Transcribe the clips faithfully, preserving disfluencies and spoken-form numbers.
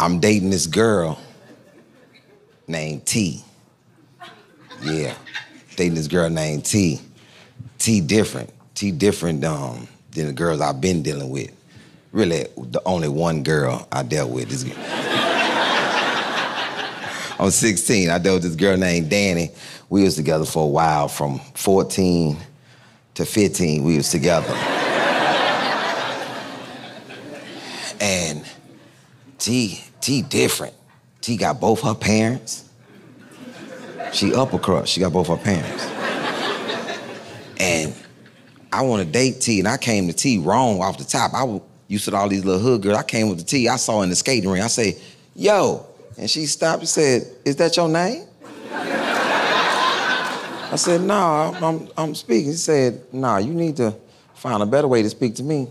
I'm dating this girl named T. Yeah, dating this girl named T. T different. T different um, than the girls I've been dealing with. Really, the only one girl I dealt with is... I'm sixteen, I dealt with this girl named Danny. We was together for a while, from fourteen to fifteen, we was together. And T, T different. T got both her parents. She upper crust, she got both her parents. And I want to date T, and I came to T wrong off the top. I used to all these little hood girls. I came with the T, I saw in the skating ring, I say, yo. And she stopped and said, is that your name? I said, no, nah, I'm, I'm speaking. She said, no, nah, you need to find a better way to speak to me.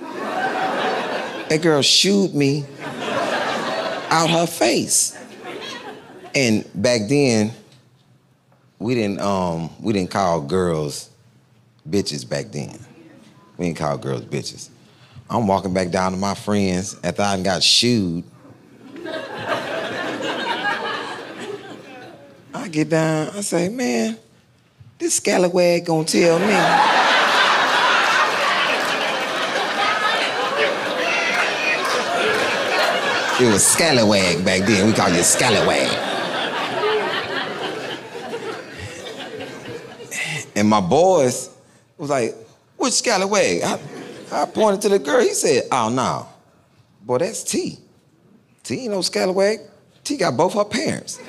That girl shooed me out her face. And back then, we didn't, um, we didn't call girls bitches back then. We didn't call girls bitches. I'm walking back down to my friends after I got shooed. I get down, I say, man, this scallywag gonna tell me. It was scallywag back then, we called it scallywag. And my boys was like, which scallywag? I, I pointed to the girl, he said, oh no, boy, that's T. T ain't no scallywag, T got both her parents.